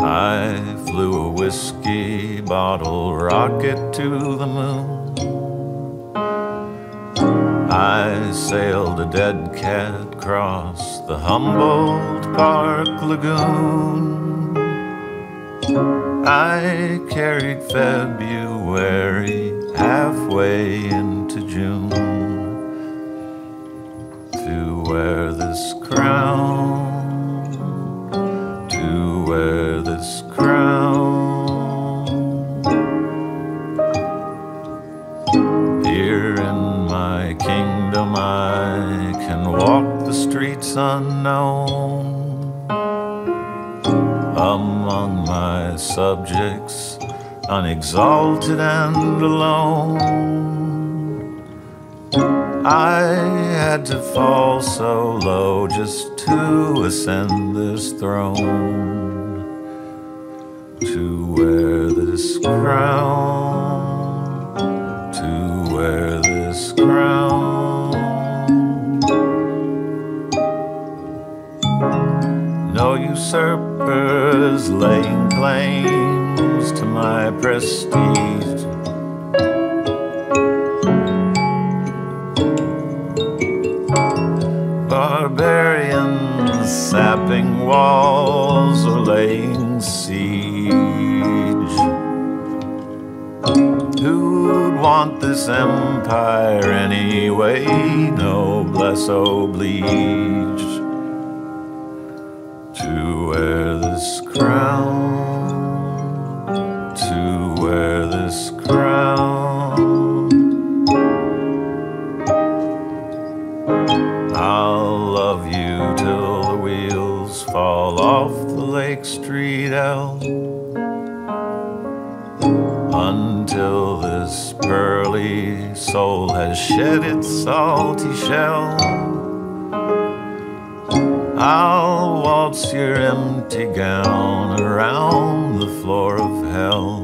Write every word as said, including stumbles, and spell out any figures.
I flew a whiskey bottle rocket to the moon. I sailed a dead cat across the Humboldt Park Lagoon. I carried February halfway into June to wear this crown. Kingdom, I can walk the streets unknown. Among my subjects, unexalted and alone, I had to fall so low just to ascend this throne, to wear this crown, to wear this crown. No usurpers laying claims to my prestige. Barbarians sapping walls or laying siege. Who'd want this empire anyway? Noblesse oblige. To wear this crown, to wear this crown. I'll love you till the wheels fall off the Lake Street L. Until this pearly soul has shed its salty shell, I'll waltz your empty gown around the floor of hell.